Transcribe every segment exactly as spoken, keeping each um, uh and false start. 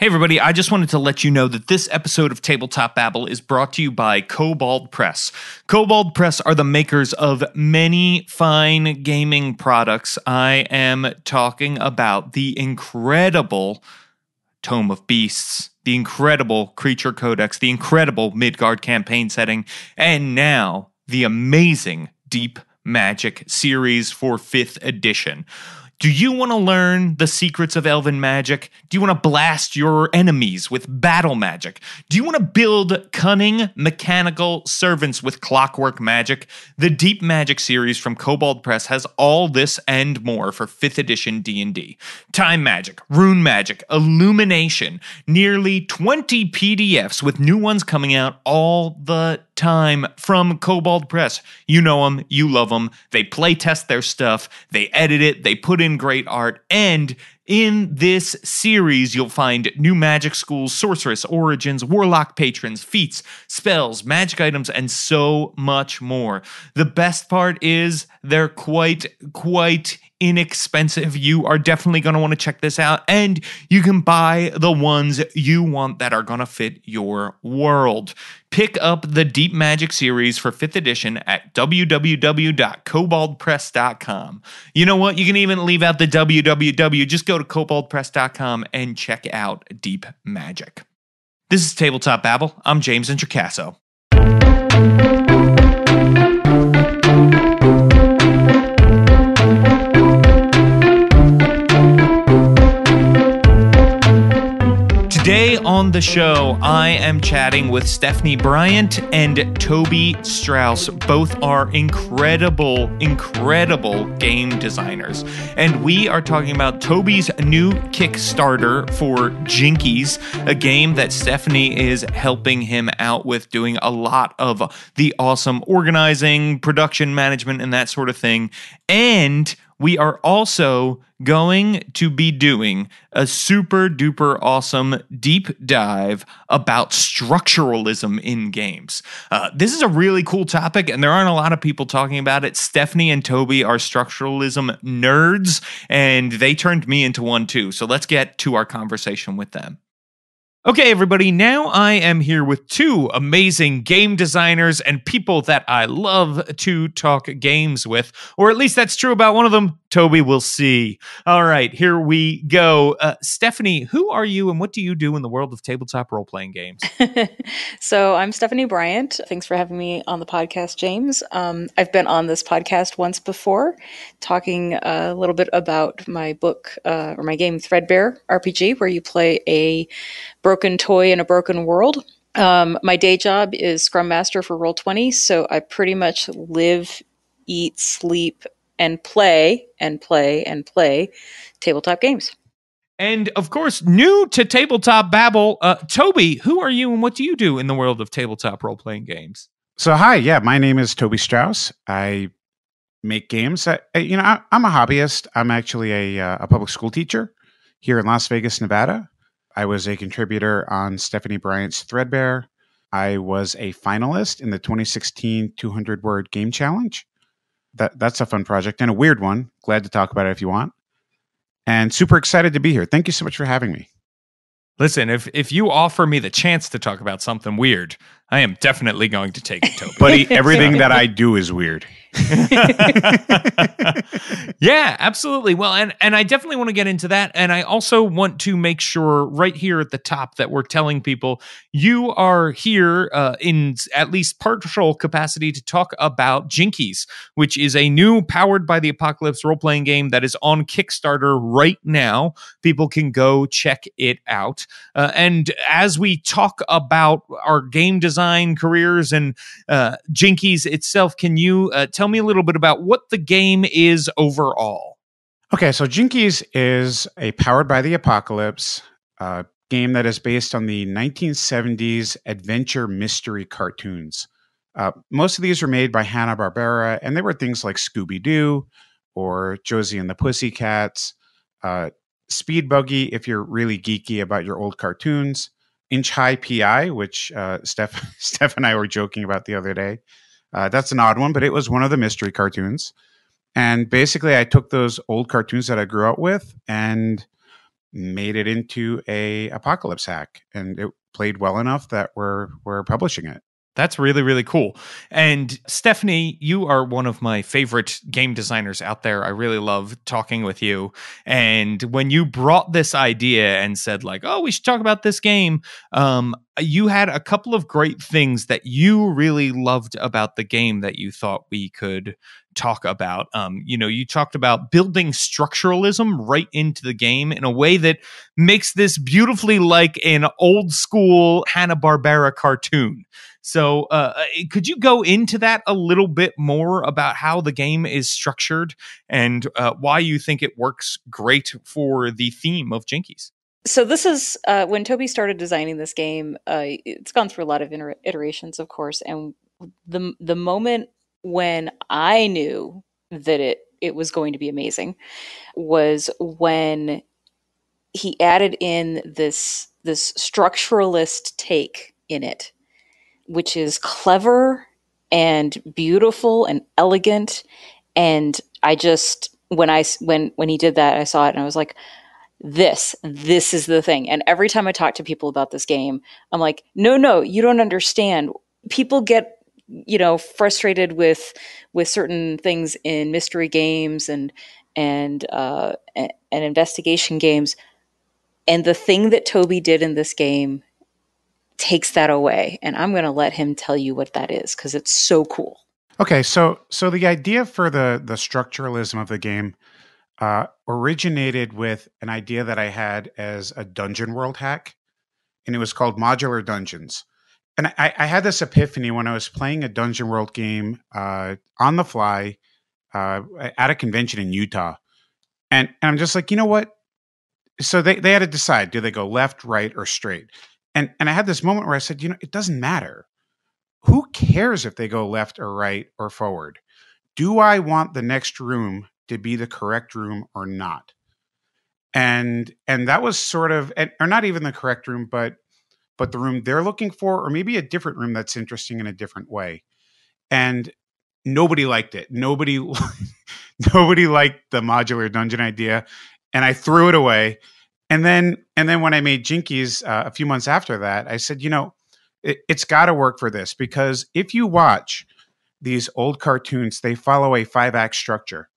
Hey everybody, I just wanted to let you know that this episode of Tabletop Babble is brought to you by Kobold Press. Kobold Press are the makers of many fine gaming products. I am talking about the incredible Tome of Beasts, the incredible Creature Codex, the incredible Midgard campaign setting, and now the amazing Deep Magic series for fifth edition. Do you want to learn the secrets of elven magic? Do you want to blast your enemies with battle magic? Do you want to build cunning mechanical servants with clockwork magic? The Deep Magic series from Kobold Press has all this and more for fifth edition D and D. Time magic, rune magic, illumination, nearly twenty P D Fs with new ones coming out all the time from Kobold Press. You know them, you love them. They play test their stuff, they edit it, they put in great art, and in this series you'll find new magic schools, sorceress origins, warlock patrons, feats, spells, magic items, and so much more. The best part is they're quite, quite inexpensive. You are definitely going to want to check this out, and you can buy the ones you want that are going to fit your world. Pick up the Deep Magic series for fifth edition at w w w dot kobold press dot com. You know what? You can even leave out the w w w. Just go to kobold press dot com and check out Deep Magic. This is Tabletop Babble. I'm James Introcaso. Today on the show, I am chatting with Stephanie Bryant and Toby Strauss. Both are incredible, incredible game designers. And we are talking about Toby's new Kickstarter for Jinkies, a game that Stephanie is helping him out with, doing a lot of the awesome organizing, production management, and that sort of thing. And we are also going to be doing a super duper awesome deep dive about structuralism in games. Uh, this is a really cool topic, and there aren't a lot of people talking about it. Stephanie and Toby are structuralism nerds, and they turned me into one too. So let's get to our conversation with them. Okay, everybody, now I am here with two amazing game designers and people that I love to talk games with, or at least that's true about one of them. Toby, we'll see. All right, here we go. Uh, Stephanie, who are you and what do you do in the world of tabletop role-playing games? So I'm Stephanie Bryant. Thanks for having me on the podcast, James. Um, I've been on this podcast once before, talking a little bit about my book uh, or my game Threadbare R P G, where you play a broken toy in a broken world. Um, my day job is Scrum Master for Roll twenty, so I pretty much live, eat, sleep, and play, and play, and play tabletop games. And, of course, new to Tabletop Babble, uh, Toby, who are you and what do you do in the world of tabletop role-playing games? So, hi, yeah, my name is Toby Strauss. I make games. I, I, you know, I, I'm a hobbyist. I'm actually a, uh, a public school teacher here in Las Vegas, Nevada. I was a contributor on Stephanie Bryant's Threadbare. I was a finalist in the twenty sixteen two hundred word game challenge. That That's a fun project and a weird one. Glad to talk about it if you want. And super excited to be here. Thank you so much for having me. Listen, if if you offer me the chance to talk about something weird, I am definitely going to take it, Toby. Buddy, everything that I do is weird. Yeah, absolutely. Well, and, and I definitely want to get into that. And I also want to make sure right here at the top that we're telling people you are here uh, in at least partial capacity to talk about Jinkies, which is a new Powered by the Apocalypse role-playing game that is on Kickstarter right now. People can go check it out. Uh, and as we talk about our game design careers and uh, Jinkies itself, can you uh, tell me a little bit about what the game is overall? Okay, so Jinkies is a Powered by the Apocalypse uh, game that is based on the nineteen seventies adventure mystery cartoons. Uh, most of these were made by Hanna-Barbera, and they were things like Scooby-Doo or Josie and the Pussycats, uh, Speed Buggy, if you're really geeky about your old cartoons, Inch High P I, which uh, Steph, Steph and I were joking about the other day. Uh, that's an odd one, but it was one of the mystery cartoons. And basically, I took those old cartoons that I grew up with and made it into a apocalypse hack, and it played well enough that we're we're publishing it. That's really, really cool. And Stephanie, you are one of my favorite game designers out there. I really love talking with you. And when you brought this idea and said like, oh, we should talk about this game, um, you had a couple of great things that you really loved about the game that you thought we could talk about. Um, you know, you talked about building structuralism right into the game in a way that makes this beautifully like an old school Hanna-Barbera cartoon. So uh, could you go into that a little bit more about how the game is structured and uh, why you think it works great for the theme of Jinkies? So this is uh, when Toby started designing this game. Uh, it's gone through a lot of iter- iterations, of course. And the the moment when I knew that it, it was going to be amazing was when he added in this this structuralist take in it, which is clever and beautiful and elegant. And I just, when I, when, when he did that, I saw it and I was like, this, this is the thing. And every time I talk to people about this game, I'm like, no, no, you don't understand. People get, you know, frustrated with, with certain things in mystery games and, and, uh, and, and investigation games. And the thing that Toby did in this game takes that away, and I'm going to let him tell you what that is because it's so cool. Okay, so so the idea for the the structuralism of the game uh, originated with an idea that I had as a Dungeon World hack, and it was called Modular Dungeons. And I, I had this epiphany when I was playing a Dungeon World game uh, on the fly uh, at a convention in Utah, and, and I'm just like, you know what? So they they had to decide: do they go left, right, or straight? And and I had this moment where I said, you know, it doesn't matter. Who cares if they go left or right or forward? Do I want the next room to be the correct room or not? And and that was sort of, or not even the correct room, but but the room they're looking for, or maybe a different room that's interesting in a different way. And nobody liked it. Nobody nobody liked the modular dungeon idea, and I threw it away. And then, and then when I made Jinkies uh, a few months after that, I said, you know, it, it's got to work for this, because if you watch these old cartoons, they follow a five act structure,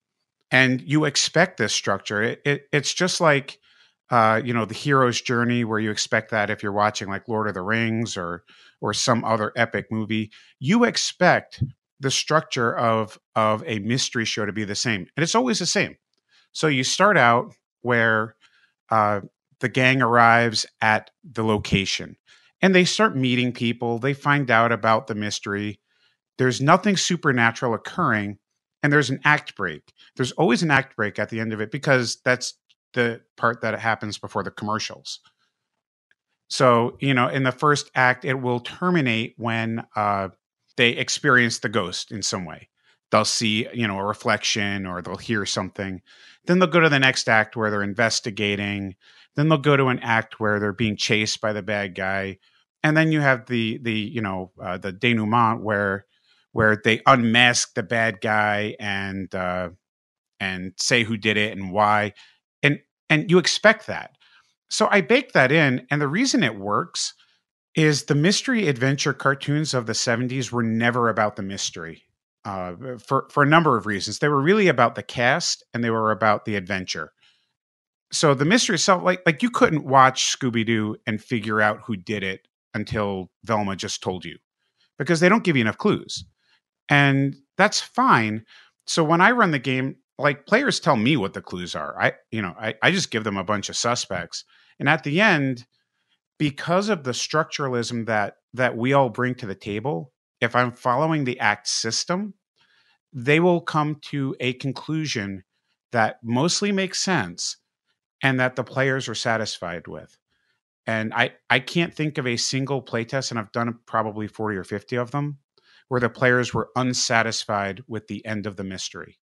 and you expect this structure. It, it, it's just like, uh, you know, the hero's journey, where you expect that if you're watching like Lord of the Rings or or some other epic movie, you expect the structure of of a mystery show to be the same, and it's always the same. So you start out where Uh, the gang arrives at the location and they start meeting people. They find out about the mystery. There's nothing supernatural occurring, and there's an act break. There's always an act break at the end of it, because that's the part that happens before the commercials. So, you know, in the first act, it will terminate when uh, they experience the ghost in some way. They'll see, you know, a reflection, or they'll hear something. Then they'll go to the next act where they're investigating. Then they'll go to an act where they're being chased by the bad guy. And then you have the, the you know, uh, the denouement where where they unmask the bad guy and uh, and say who did it and why. And, and you expect that. So I baked that in. And the reason it works is the mystery adventure cartoons of the seventies were never about the mystery. Uh, for, for a number of reasons. They were really about the cast, and they were about the adventure. So the mystery itself, like, like you couldn't watch Scooby-Doo and figure out who did it until Velma just told you, because they don't give you enough clues. And that's fine. So when I run the game, like, players tell me what the clues are. I, you know, I, I just give them a bunch of suspects. And at the end, because of the structuralism that, that we all bring to the table, if I'm following the act system, they will come to a conclusion that mostly makes sense and that the players are satisfied with. And I, I can't think of a single playtest, and I've done probably forty or fifty of them, where the players were unsatisfied with the end of the mystery.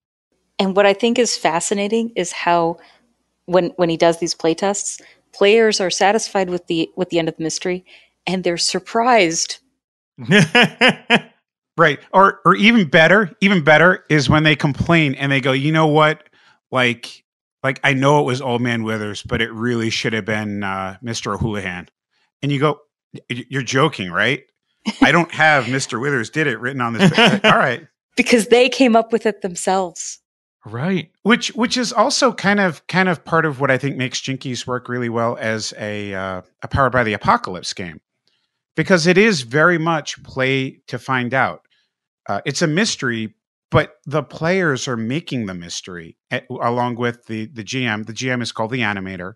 And what I think is fascinating is how when when he does these playtests, players are satisfied with the with the end of the mystery, and they're surprised. Right. Or, or even better, even better is when they complain and they go, you know what? Like, like, I know it was Old Man Withers, but it really should have been uh, Mister O'Houlihan. And you go, you're joking, right? I don't have Mister Withers did it written on this. Like, all right. Because they came up with it themselves. Right. Which which is also kind of kind of part of what I think makes Jinkies work really well as a, uh, a Powered by the Apocalypse game. Because it is very much play to find out. Uh, it's a mystery, but the players are making the mystery at, along with the, the G M. The G M is called the animator.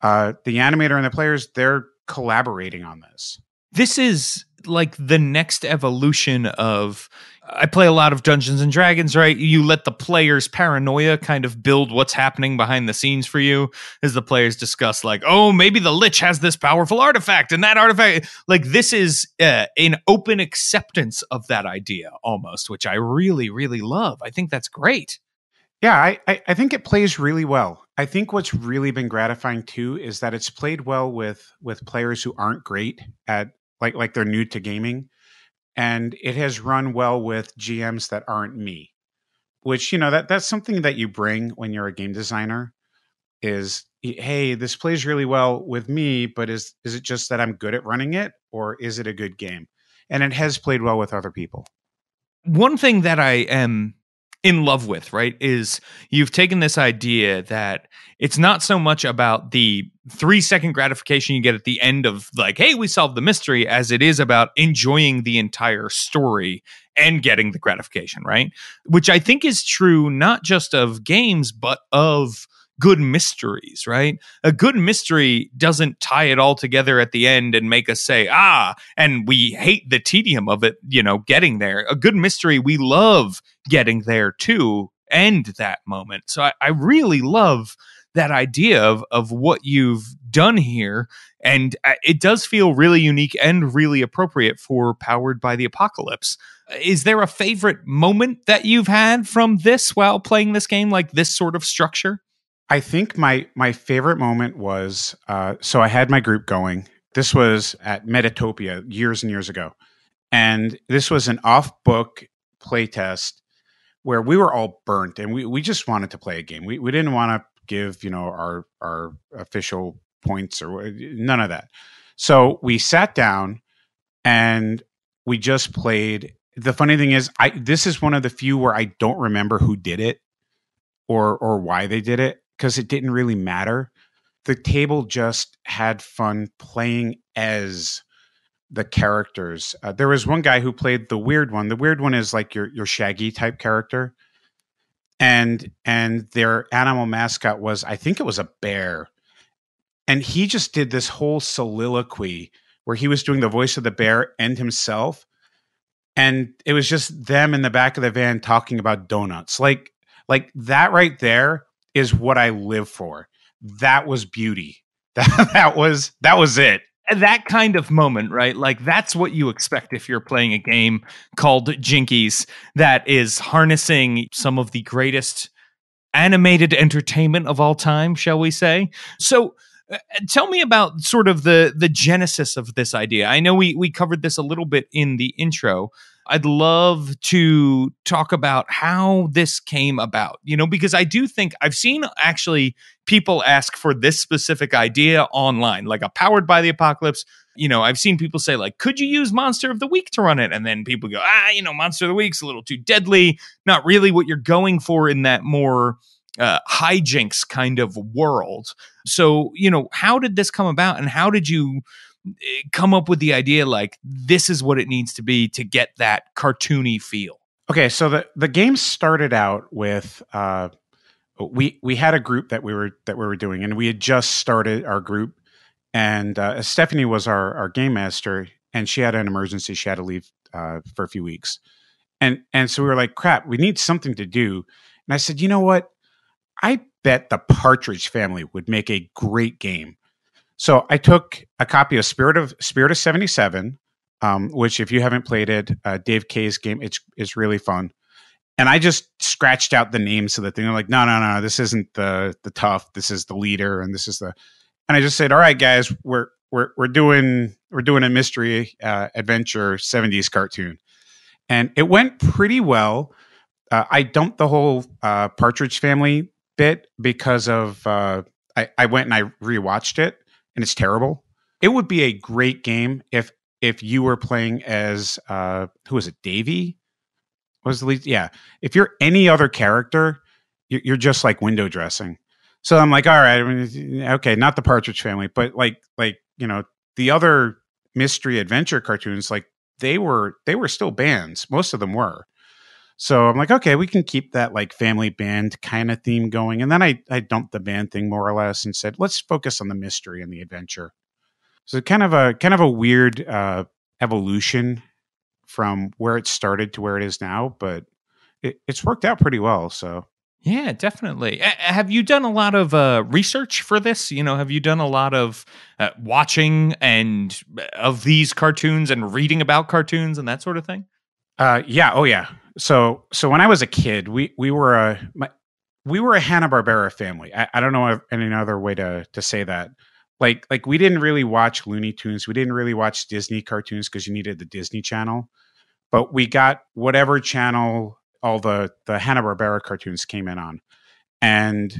Uh, the animator and the players, they're collaborating on this. This is like the next evolution of, I play a lot of Dungeons and Dragons, right? You let the players' paranoia kind of build what's happening behind the scenes for you as the players discuss, like, oh, maybe the Lich has this powerful artifact and that artifact. Like, this is uh, an open acceptance of that idea almost, which I really, really love. I think that's great. Yeah, I, I, I think it plays really well. I think what's really been gratifying, too, is that it's played well with with players who aren't great at, like, like they're new to gaming. And it has run well with G Ms that aren't me, which, you know, that that's something that you bring when you're a game designer is, hey, this plays really well with me, but is is it just that I'm good at running it, or is it a good game? And it has played well with other people. One thing that I am in love with, right, is you've taken this idea that it's not so much about the three second gratification you get at the end of, like, hey, we solved the mystery, as it is about enjoying the entire story and getting the gratification, right? Which I think is true not just of games, but of good mysteries, right? A good mystery doesn't tie it all together at the end and make us say, ah, and we hate the tedium of it, you know, getting there. A good mystery, we love getting there to end that moment. So I, I really love that idea of, of what you've done here. And it does feel really unique and really appropriate for Powered by the Apocalypse. Is there a favorite moment that you've had from this while playing this game, like this sort of structure? I think my my favorite moment was, uh, so I had my group going. This was at Metatopia years and years ago. And this was an off-book playtest where we were all burnt and we, we just wanted to play a game. We we didn't want to give, you know, our our official points or none of that. So we sat down and we just played. The funny thing is, I this is one of the few where I don't remember who did it or or why they did it, because it didn't really matter. The table just had fun playing as the characters. Uh, there was one guy who played the weird one. The weird one is like your your Shaggy type character. And and their animal mascot was, I think it was a bear. And he just did this whole soliloquy where he was doing the voice of the bear and himself. And it was just them in the back of the van talking about donuts. Like, like that right there is what I live for. That was beauty. That, that was that was it. That kind of moment, right? Like, that's what you expect if you're playing a game called Jinkies that is harnessing some of the greatest animated entertainment of all time, shall we say. So uh, tell me about sort of the the genesis of this idea. I know we we covered this a little bit in the intro. I'd love to talk about how this came about, you know, because I do think I've seen actually people ask for this specific idea online, like a Powered by the Apocalypse. You know, I've seen people say, like, could you use Monster of the Week to run it? And then people go, ah, you know, Monster of the Week's a little too deadly. Not really what you're going for in that more uh, hijinks kind of world. So, you know, how did this come about and how did you come up with the idea, like, this is what it needs to be to get that cartoony feel? Okay, so the, the game started out with uh, we we had a group that we were that we were doing, and we had just started our group, and uh, Stephanie was our our game master, and she had an emergency; she had to leave uh, for a few weeks, and and so we were like, crap, we need something to do, and I said, you know what, I bet the Partridge Family would make a great game. So I took a copy of Spirit of Spirit of seventy-seven, um, which, if you haven't played it, uh, Dave Kay's game, it's it's really fun. And I just scratched out the names so that they're like, no, no, no, this isn't the the tough. This is the leader, and this is the. And I just said, all right, guys, we're we're we're doing we're doing a mystery uh, adventure seventies cartoon, and it went pretty well. Uh, I dumped the whole uh, Partridge Family bit because of uh, I, I went and I rewatched it, and it's terrible. It would be a great game if if you were playing as uh, who was it? Davey was the lead. Yeah, if you're any other character, you're, you're just like window dressing. So I'm like, all right, I mean, okay, not the Partridge Family, but like like you know the other mystery adventure cartoons, like they were they were still bands. Most of them were. So I'm like, okay, we can keep that like family band kind of theme going. And then I, I dumped the band thing more or less and said, let's focus on the mystery and the adventure. So kind of a kind of a weird uh, evolution from where it started to where it is now, but it, it's worked out pretty well. So yeah, definitely. A- have you done a lot of uh, research for this? You know, have you done a lot of uh, watching and of these cartoons and reading about cartoons and that sort of thing? Uh, yeah. Oh, yeah. So, so when I was a kid, we, we were a, my, we were a Hanna-Barbera family. I, I don't know any other way to, to say that. Like, like we didn't really watch Looney Tunes. We didn't really watch Disney cartoons because you needed the Disney Channel, but we got whatever channel all the, the Hanna-Barbera cartoons came in on. And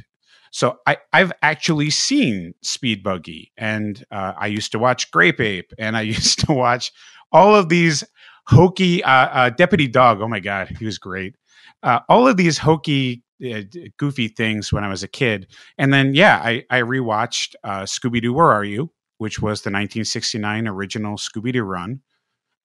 so I, I've actually seen Speed Buggy, and uh, I used to watch Grape Ape, and I used to watch all of these hokey uh, uh Deputy Dog. Oh my God, he was great. Uh all of these hokey uh, goofy things when I was a kid. And then yeah, I I rewatched uh Scooby-Doo Where Are You, which was the nineteen sixty-nine original Scooby-Doo run.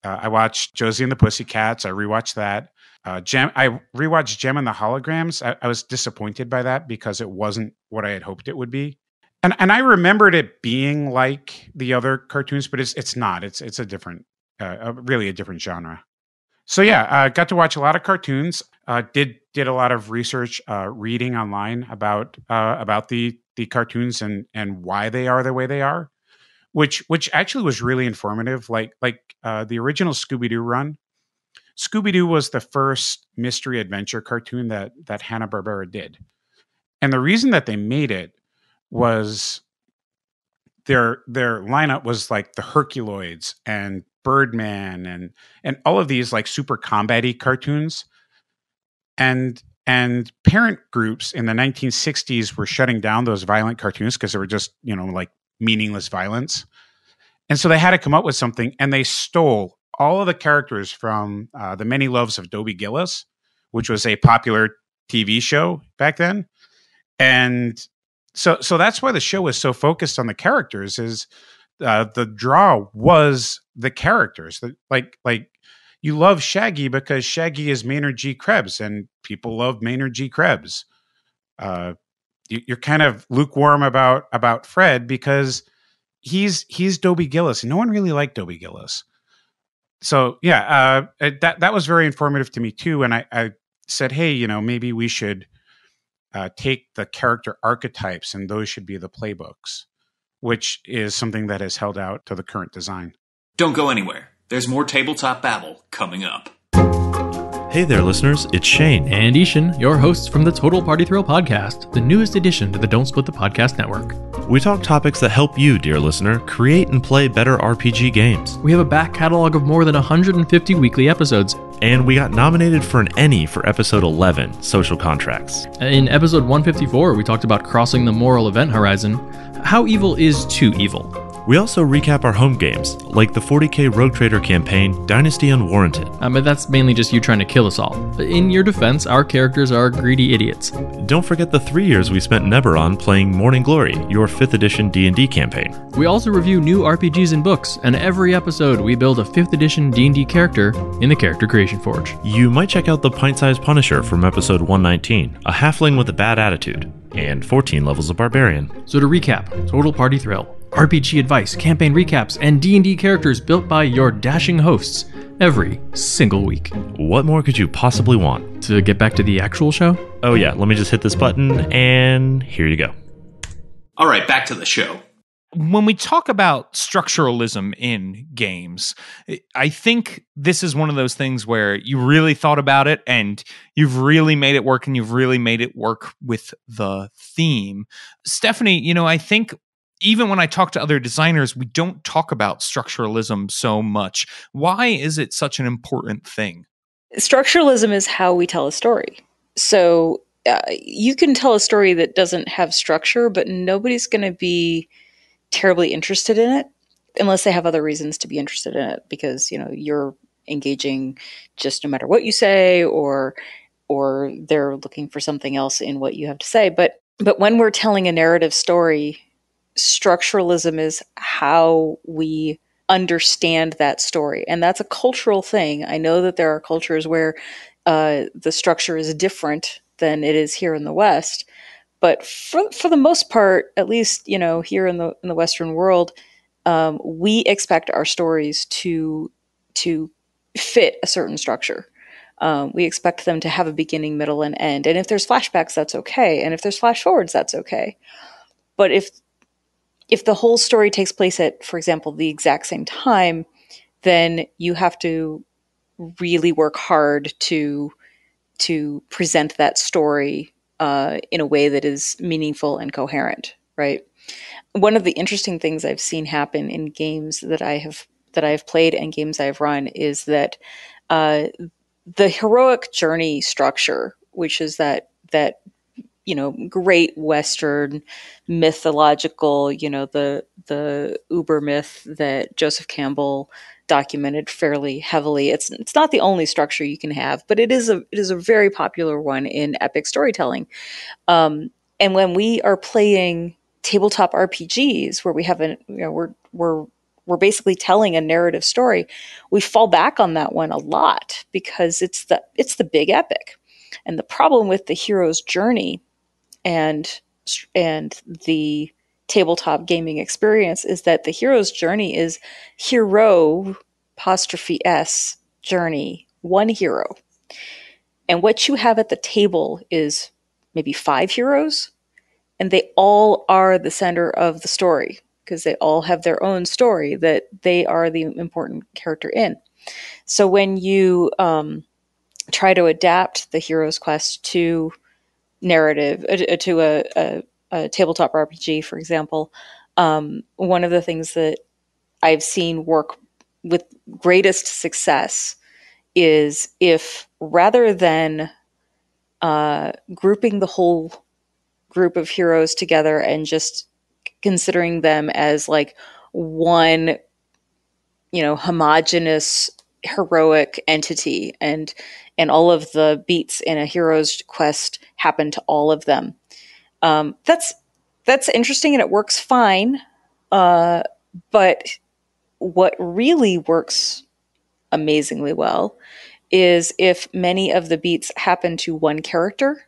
Uh, I watched Josie and the Pussycats. I rewatched that. Uh Jem I rewatched Jem and the Holograms. I, I was disappointed by that because it wasn't what I had hoped it would be. And and I remembered it being like the other cartoons, but it's it's not. It's it's a different Uh, a, really a different genre. So yeah, I uh, got to watch a lot of cartoons, uh, did did a lot of research, uh, reading online about uh, about the the cartoons and and why they are the way they are, which which actually was really informative. Like like uh, the original Scooby-Doo run, Scooby-Doo was the first mystery adventure cartoon that that Hanna-Barbera did. And the reason that they made it was their their lineup was like the Herculoids and Birdman and and all of these like super combat-y cartoons, and and parent groups in the nineteen sixties were shutting down those violent cartoons because they were just, you know, like meaningless violence. And so they had to come up with something, and they stole all of the characters from uh, The Many Loves of Dobie Gillis, which was a popular T V show back then. And so so that's why the show was so focused on the characters, is Uh, the draw was the characters. Like, like you love Shaggy because Shaggy is Maynard G. Krebs, and people love Maynard G. Krebs. Uh, you, you're kind of lukewarm about about Fred because he's he's Dobie Gillis, and no one really liked Dobie Gillis. So yeah, uh, that that was very informative to me too. And I, I said, hey, you know, maybe we should uh, take the character archetypes, and those should be the playbooks, which is something that has held out to the current design. Don't go anywhere. There's more Tabletop Babble coming up. Hey there, listeners. It's Shane and Ishan, your hosts from the Total Party Thrill podcast, the newest addition to the Don't Split the Podcast Network. We talk topics that help you, dear listener, create and play better R P G games. We have a back catalog of more than one hundred fifty weekly episodes. And we got nominated for an Emmy for episode eleven, Social Contracts. In episode one fifty-four, we talked about crossing the moral event horizon. How evil is too evil? We also recap our home games, like the forty K Rogue Trader campaign, Dynasty Unwarranted. Um, but that's mainly just you trying to kill us all. In your defense, our characters are greedy idiots. Don't forget the three years we spent Neberon playing Morning Glory, your fifth edition D and D campaign. We also review new R P Gs and books, and every episode we build a fifth edition D and D character in the Character Creation Forge. You might check out the Pint-Sized Punisher from episode one nineteen, a halfling with a bad attitude, and fourteen levels of Barbarian. So to recap, Total Party Thrill, R P G advice, campaign recaps, and D and D characters built by your dashing hosts every single week. What more could you possibly want? To get back to the actual show? Oh yeah, let me just hit this button, and here you go. All right, back to the show. When we talk about structuralism in games, I think this is one of those things where you really thought about it and you've really made it work, and you've really made it work with the theme. Stephanie, you know, I think even when I talk to other designers, we don't talk about structuralism so much. Why is it such an important thing? Structuralism is how we tell a story. So uh, you can tell a story that doesn't have structure, but nobody's going to be terribly interested in it unless they have other reasons to be interested in it, because, you know, you're engaging just no matter what you say, or, or they're looking for something else in what you have to say. But, but when we're telling a narrative story, structuralism is how we understand that story. And that's a cultural thing. I know that there are cultures where uh, the structure is different than it is here in the West. But for, for the most part, at least, you know, here in the, in the Western world, um, we expect our stories to, to fit a certain structure. Um, we expect them to have a beginning, middle, and end. And if there's flashbacks, that's okay. And if there's flash forwards, that's okay. But if If the whole story takes place at, for example, the exact same time, then you have to really work hard to to present that story uh, in a way that is meaningful and coherent, right? One of the interesting things I've seen happen in games that I have that I have played and games I've run is that uh, the heroic journey structure, which is that that. you know, great Western mythological, you know, the, the Uber myth that Joseph Campbell documented fairly heavily. It's, it's not the only structure you can have, but it is a, it is a very popular one in epic storytelling. Um, and when we are playing tabletop R P Gs where we haven't, you know, we're, we're, we're basically telling a narrative story, we fall back on that one a lot because it's the, it's the big epic. And the problem with the hero's journey And and the tabletop gaming experience is that the hero's journey is hero apostrophe s journey, one hero. And what you have at the table is maybe five heroes, and they all are the center of the story because they all have their own story that they are the important character in. So when you um, try to adapt the hero's quest to narrative uh, to a, a, a tabletop R P G, for example, um, one of the things that I've seen work with greatest success is if rather than uh, grouping the whole group of heroes together and just considering them as like one, you know, homogeneous heroic entity, and and all of the beats in a hero's quest happen to all of them. Um, that's that's interesting, and it works fine. Uh, but what really works amazingly well is if many of the beats happen to one character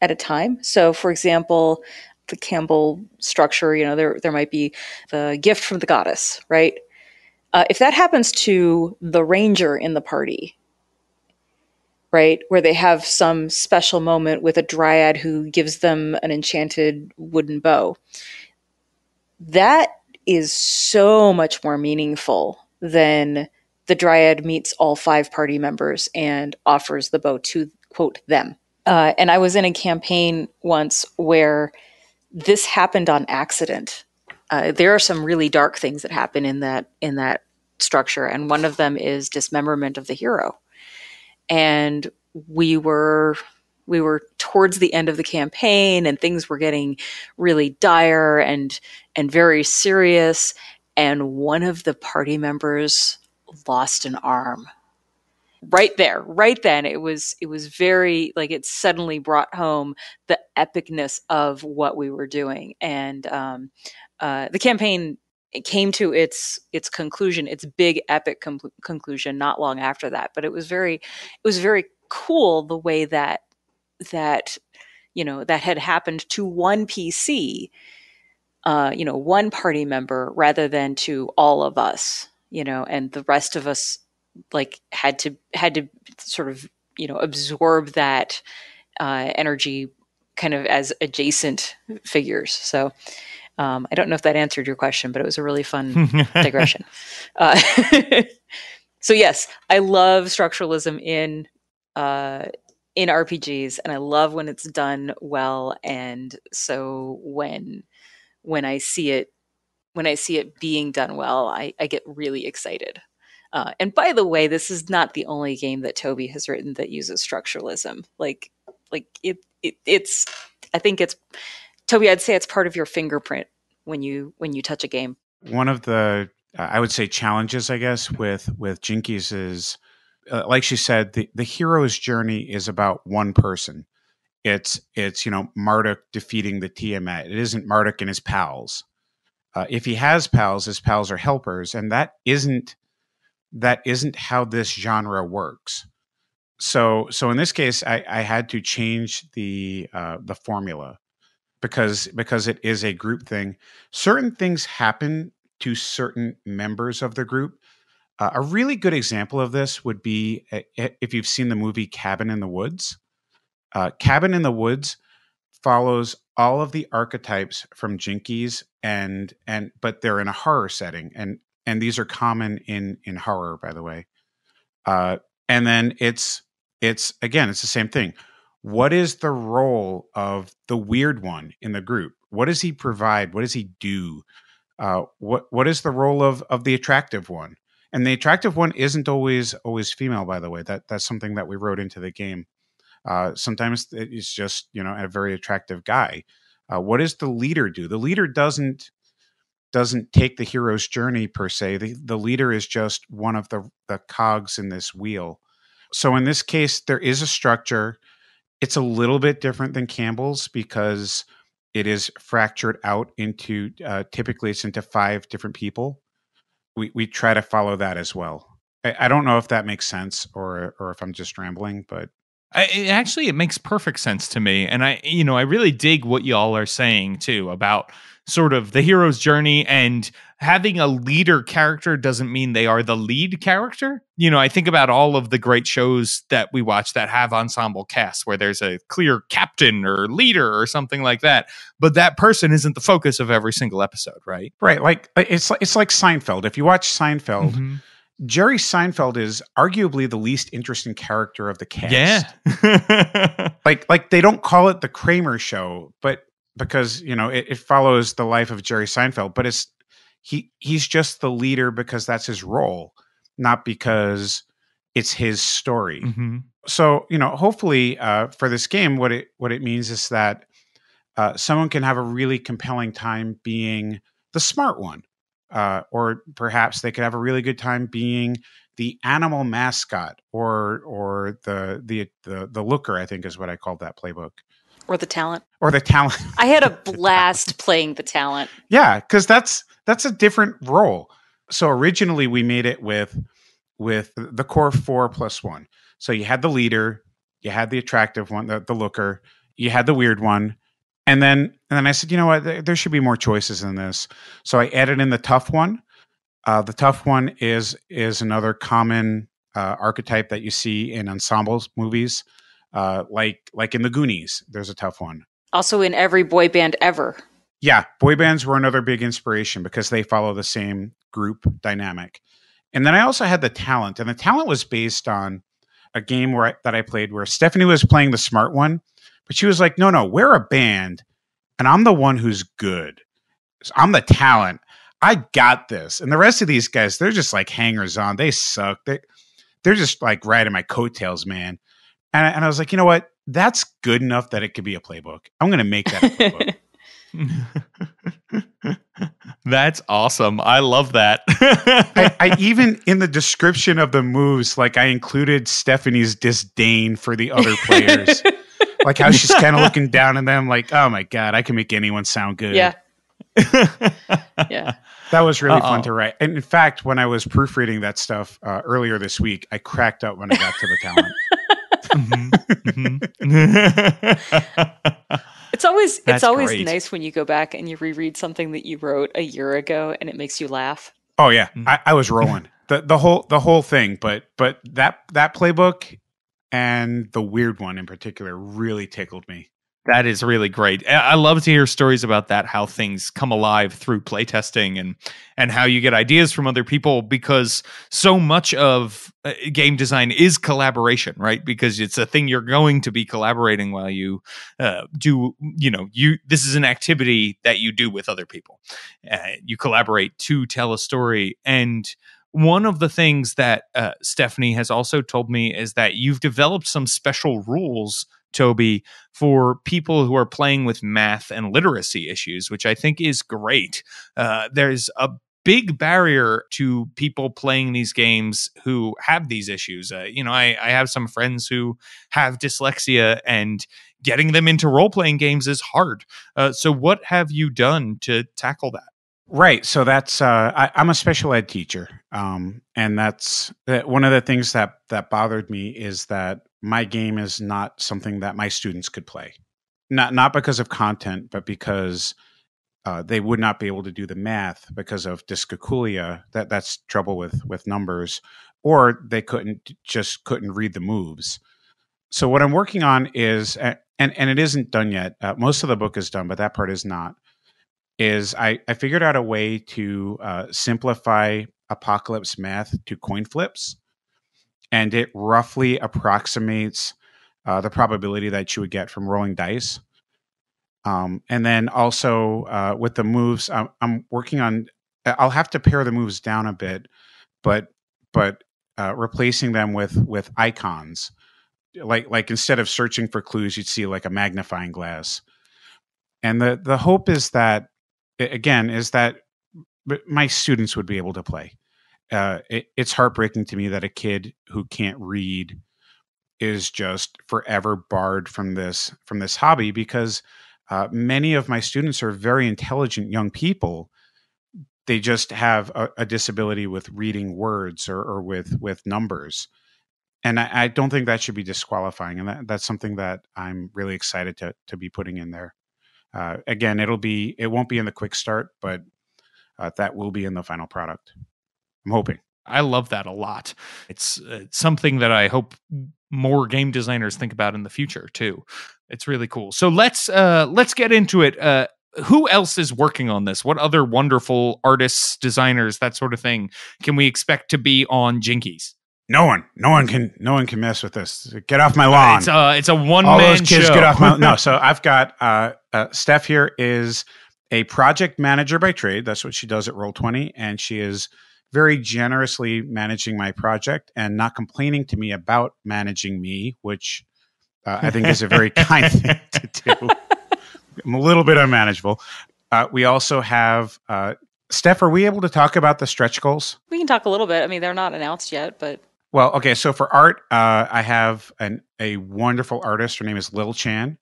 at a time. So, for example, the Campbell structure, you know, there there might be the gift from the goddess, right? Uh, if that happens to the ranger in the party, right, where they have some special moment with a dryad who gives them an enchanted wooden bow, that is so much more meaningful than the dryad meets all five party members and offers the bow to, quote, them. Uh, and I was in a campaign once where this happened on accident. Uh, there are some really dark things that happen in that in that structure, and one of them is dismemberment of the hero. And we were we were towards the end of the campaign, and things were getting really dire and and very serious. And one of the party members lost an arm. Right there, right then, it was it was very like it suddenly brought home the epicness of what we were doing, and. Um, Uh, the campaign came to its its conclusion, its big epic com- conclusion, not long after that. But it was very, it was very cool the way that that you know that had happened to one P C, uh, you know, one party member, rather than to all of us, you know, and the rest of us like had to had to sort of you know absorb that uh, energy kind of as adjacent figures. So. Um, I don't know if that answered your question, but it was a really fun digression. Uh, so yes, I love structuralism in uh, in R P Gs, and I love when it's done well. And so when when I see it when I see it being done well, I, I get really excited. Uh, and by the way, this is not the only game that Toby has written that uses structuralism. Like like it it, it's, I think it's, Toby, I'd say it's part of your fingerprint when you, when you touch a game. One of the, uh, I would say challenges, I guess, with, with Jinkies is, uh, like she said, the, the hero's journey is about one person. It's, it's, you know, Marduk defeating the Tiamat. It isn't Marduk and his pals. Uh, if he has pals, his pals are helpers. And that isn't, that isn't how this genre works. So, so in this case, I, I had to change the, uh, the formula because, because it is a group thing. Certain things happen to certain members of the group. Uh, a really good example of this would be a, a, if you've seen the movie Cabin in the Woods. Uh, Cabin in the Woods follows all of the archetypes from Jinkies, and, and, but they're in a horror setting, and, and these are common in, in horror, by the way. Uh, and then it's, it's, again, it's the same thing. What is the role of the weird one in the group? What does he provide? What does he do? Uh, what, what is the role of, of the attractive one? And the attractive one isn't always, always female, by the way. That, that's something that we wrote into the game. Uh, sometimes it's just, you know, a very attractive guy. Uh, what does the leader do? The leader doesn't, doesn't take the hero's journey per se. The, the leader is just one of the, the cogs in this wheel. So in this case, there is a structure. It's a little bit different than Campbell's because it is fractured out into, uh, typically it's into five different people. We, we try to follow that as well. I, I don't know if that makes sense or, or if I'm just rambling, but. I, it actually, it makes perfect sense to me. And I, you know, I really dig what y'all are saying too about sort of the hero's journey, and having a leader character doesn't mean they are the lead character. You know, I think about all of the great shows that we watch that have ensemble casts where there's a clear captain or leader or something like that, but that person isn't the focus of every single episode, right? Right. Like it's, it's like Seinfeld. If you watch Seinfeld, mm-hmm. Jerry Seinfeld is arguably the least interesting character of the cast. Yeah. like, like they don't call it the Kramer show, but because, you know, it, it follows the life of Jerry Seinfeld, but it's, he, he's just the leader because that's his role, not because it's his story. Mm-hmm. So, you know, hopefully, uh, for this game, what it, what it means is that, uh, someone can have a really compelling time being the smart one. Uh, or perhaps they could have a really good time being the animal mascot, or or the the the, the looker, I think is what I called that playbook. Or the talent. Or the talent. I had a blast the playing the talent. Yeah, because that's that's a different role. So originally we made it with with the core four plus one. So you had the leader, you had the attractive one, the, the looker, you had the weird one. And then, and then I said, you know what? There, there should be more choices in this. So I added in the tough one. Uh, the tough one is is another common uh, archetype that you see in ensemble movies, uh, like like in The Goonies. There's a tough one. Also in every boy band ever. Yeah, boy bands were another big inspiration because they follow the same group dynamic. And then I also had the talent, and the talent was based on a game where I, that I played where Stephanie was playing the smart one. But she was like, no, no, we're a band, and I'm the one who's good. I'm the talent. I got this. And the rest of these guys, they're just like hangers on. They suck. They, they're just like riding my coattails, man. And I, and I was like, you know what? That's good enough that it could be a playbook. I'm going to make that a playbook. That's awesome. I love that. I, I even in the description of the moves, like I included Stephanie's disdain for the other players. Like how she's kind of looking down on them, like, oh my God, I can make anyone sound good. Yeah. Yeah. That was really Uh-oh. fun to write. And in fact, when I was proofreading that stuff uh, earlier this week, I cracked up when I got to the talent. mm-hmm. Mm-hmm. It's always, That's it's always great. Nice when you go back and you reread something that you wrote a year ago and it makes you laugh. Oh yeah. Mm-hmm. I, I was rolling the, the whole, the whole thing, but, but that, that playbook, and the weird one in particular really tickled me. That is really great. I love to hear stories about that, how things come alive through playtesting and, and how you get ideas from other people, because so much of game design is collaboration, right? Because it's a thing you're going to be collaborating while you uh, do, you know, you this is an activity that you do with other people. Uh, you collaborate to tell a story. And one of the things that uh, Stephanie has also told me is that you've developed some special rules Toby, for people who are playing with math and literacy issues, which I think is great. Uh, there's a big barrier to people playing these games who have these issues. Uh, you know, I, I have some friends who have dyslexia, and getting them into role-playing games is hard. Uh, so what have you done to tackle that? Right. So that's, uh, I, I'm a special ed teacher. Um, and that's that one of the things that, that bothered me is that my game is not something that my students could play. Not, not because of content, but because uh, they would not be able to do the math because of dyscalculia. That that's trouble with, with numbers, or they couldn't just couldn't read the moves. So what I'm working on is, and, and it isn't done yet. Uh, most of the book is done, but that part is not. Is I, I figured out a way to uh, simplify apocalypse math to coin flips, and it roughly approximates uh, the probability that you would get from rolling dice. Um, and then also uh, with the moves, I'm, I'm working on, I'll have to pare the moves down a bit, but but uh, replacing them with with icons. Like, like instead of searching for clues, you'd see like a magnifying glass. And the, the hope is that, again, is that my students would be able to play. Uh, it, it's heartbreaking to me that a kid who can't read is just forever barred from this from this hobby, because uh, many of my students are very intelligent young people. They just have a, a disability with reading words or, or with with numbers. And I, I don't think that should be disqualifying. And that, that's something that I'm really excited to to be putting in there. Uh, again, it'll be, it won't be in the quick start, but uh, that will be in the final product. I'm hoping. I love that a lot. It's, it's something that I hope more game designers think about in the future too. It's really cool. So let's, uh, let's get into it. Uh, who else is working on this? What other wonderful artists, designers, that sort of thing can we expect to be on Jinkies? No one, no one can, no one can mess with this. Get off my lawn. It's a, it's a one-man show. All those kids show. Get off my. No, so I've got uh, uh, Steph here is a project manager by trade. That's what she does at Roll twenty, and she is very generously managing my project and not complaining to me about managing me, which uh, I think is a very kind thing to do. I'm a little bit unmanageable. Uh, we also have. Uh, Steph, are we able to talk about the stretch goals? We can talk a little bit. I mean, they're not announced yet, but. Well, okay, so for art, uh, I have an, a wonderful artist. Her name is Lil Chan,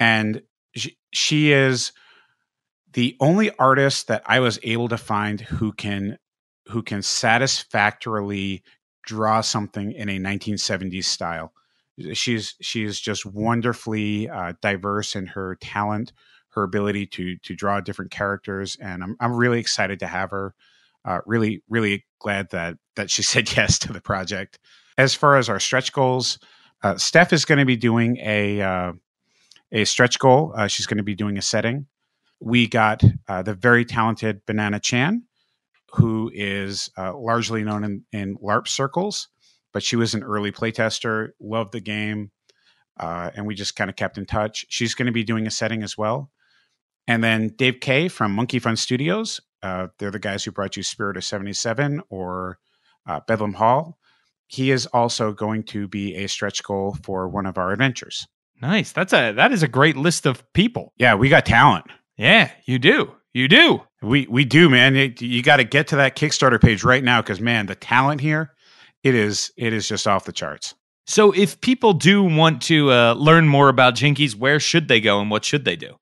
and she, she is the only artist that I was able to find who can who can satisfactorily draw something in a nineteen seventies style. She's she is just wonderfully uh, diverse in her talent, her ability to to draw different characters, and I'm I'm really excited to have her. Uh, really, really glad that that she said yes to the project. As far as our stretch goals, uh, Steph is going to be doing a uh, a stretch goal. Uh, she's going to be doing a setting. We got uh, the very talented Banana Chan, who is uh, largely known in, in LARP circles, but she was an early playtester, loved the game, uh, and we just kind of kept in touch. She's going to be doing a setting as well. And then Dave Kay from Monkey Fun Studios. Uh, they're the guys who brought you Spirit of seventy-seven or uh, Bedlam Hall. He is also going to be a stretch goal for one of our adventures. Nice. That's a, that is a great list of people. Yeah, we got talent. Yeah, you do. You do. We we do, man. You, you got to get to that Kickstarter page right now because, man, the talent here, it is it is just off the charts. So if people do want to uh, learn more about Jinkies, where should they go and what should they do?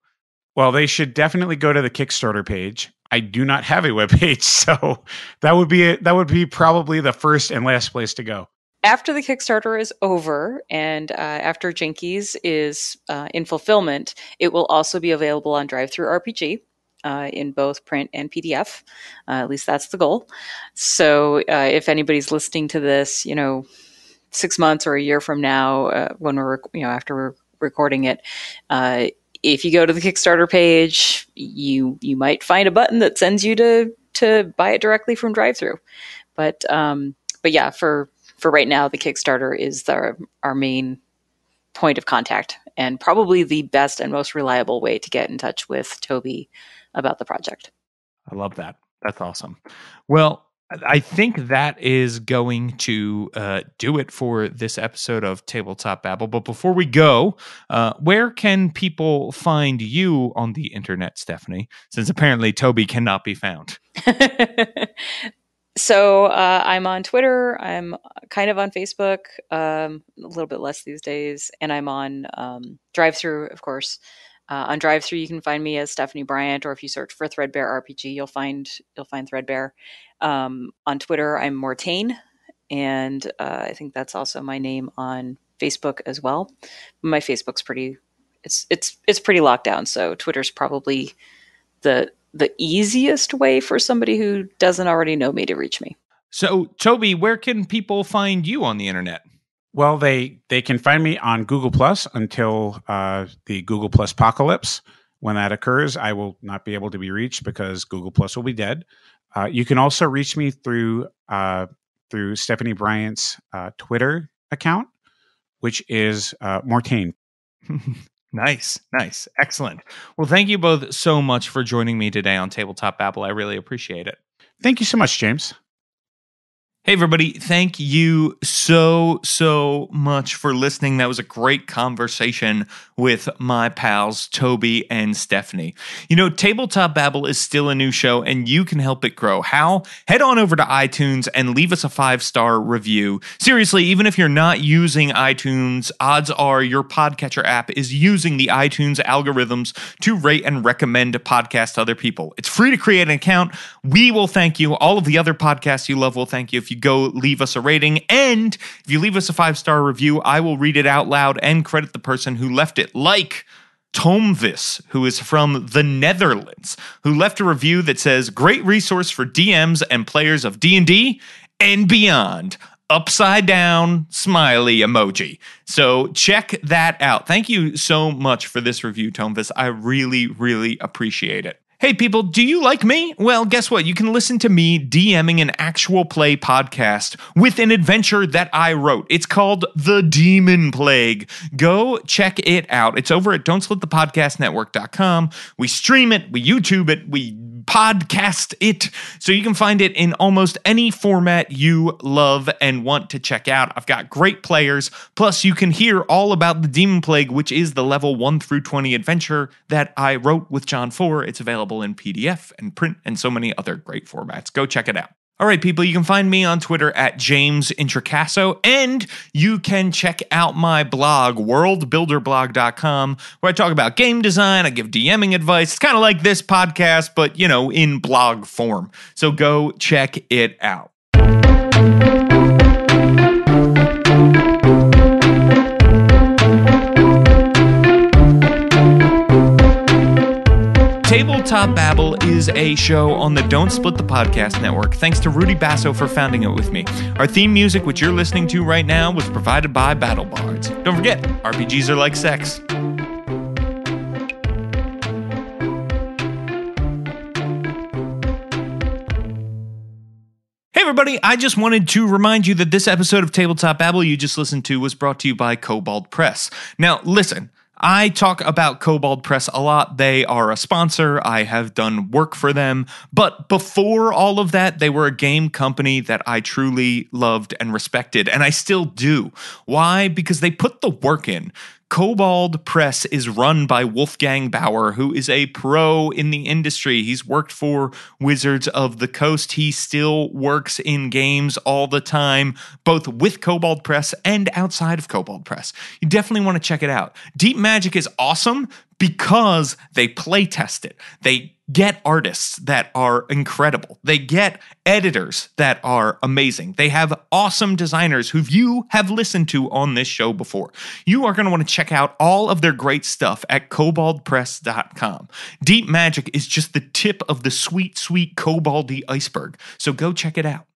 Well, they should definitely go to the Kickstarter page. I do not have a webpage, so that would be a, that would be probably the first and last place to go. After the Kickstarter is over and uh, after Jinkies is uh, in fulfillment, it will also be available on Drive Through R P G uh, in both print and P D F. Uh, at least that's the goal. So uh, if anybody's listening to this, you know, six months or a year from now, uh, when we're you know after we're recording it. Uh, If you go to the Kickstarter page, you you might find a button that sends you to to buy it directly from Drive-Thru. But um, but yeah, for, for right now, the Kickstarter is the, our main point of contact and probably the best and most reliable way to get in touch with Toby about the project. I love that. That's awesome. Well, I think that is going to uh, do it for this episode of Tabletop Babble. But before we go, uh, where can people find you on the internet, Stephanie? Since apparently Toby cannot be found. So uh, I'm on Twitter. I'm kind of on Facebook, um, a little bit less these days. And I'm on um, DriveThru, of course. Uh, on DriveThru, you can find me as Stephanie Bryant, or if you search for Threadbare R P G, you'll find you'll find Threadbare. Um, on Twitter, I'm Mortaine, and uh, I think that's also my name on Facebook as well. My Facebook's pretty it's it's it's pretty locked down, so Twitter's probably the the easiest way for somebody who doesn't already know me to reach me. So, Toby, where can people find you on the internet? Well, they, they can find me on Google Plus until uh, the Google Plus apocalypse. When that occurs, I will not be able to be reached because Google Plus will be dead. Uh, you can also reach me through uh, through Stephanie Bryant's uh, Twitter account, which is uh, Mortaine. Nice, nice, excellent. Well, thank you both so much for joining me today on Tabletop Babble. I really appreciate it. Thank you so much, James. Hey, everybody. Thank you so, so much for listening. That was a great conversation with my pals, Toby and Stephanie. You know, Tabletop Babble is still a new show, and you can help it grow. How? Head on over to iTunes and leave us a five-star review. Seriously, even if you're not using iTunes, odds are your podcatcher app is using the iTunes algorithms to rate and recommend a podcast to other people. It's free to create an account. We will thank you. All of the other podcasts you love will thank you if you go leave us a rating, and if you leave us a five-star review, I will read it out loud and credit the person who left it, like Tomvis, who is from the Netherlands, who left a review that says, "Great resource for D Ms and players of D and D and beyond. Upside down smiley emoji." So check that out. Thank you so much for this review, Tomvis. I really, really appreciate it. Hey people, do you like me? Well, guess what? You can listen to me DMing an actual play podcast with an adventure that I wrote. It's called The Demon Plague. Go check it out. It's over at don't split the podcast network dot com. We stream it, we YouTube it, we podcast it. So you can find it in almost any format you love and want to check out. I've got great players. Plus, you can hear all about The Demon Plague, which is the level one through twenty adventure that I wrote with John Foer. It's available in P D F and print and so many other great formats. Go check it out. All right, people, you can find me on Twitter at James Introcaso, and you can check out my blog, world builder blog dot com, where I talk about game design, I give DMing advice. It's kind of like this podcast, but, you know, in blog form. So go check it out. Tabletop Babble is a show on the Don't Split the Podcast Network. Thanks to Rudy Basso for founding it with me. Our theme music, which you're listening to right now, was provided by Battle Bards. Don't forget, R P Gs are like sex. Everybody, I just wanted to remind you that this episode of Tabletop Babble you just listened to was brought to you by Kobold Press. Now, listen, I talk about Kobold Press a lot. They are a sponsor. I have done work for them. But before all of that, they were a game company that I truly loved and respected, and I still do. Why? Because they put the work in. Kobold Press is run by Wolfgang Bauer, who is a pro in the industry. He's worked for Wizards of the Coast. He still works in games all the time, both with Kobold Press and outside of Kobold Press. You definitely want to check it out. Deep Magic is awesome because they play test it. They get artists that are incredible. They get editors that are amazing. They have awesome designers who you have listened to on this show before. You are going to want to check out all of their great stuff at kobold press dot com. Deep Magic is just the tip of the sweet, sweet koboldy iceberg. So go check it out.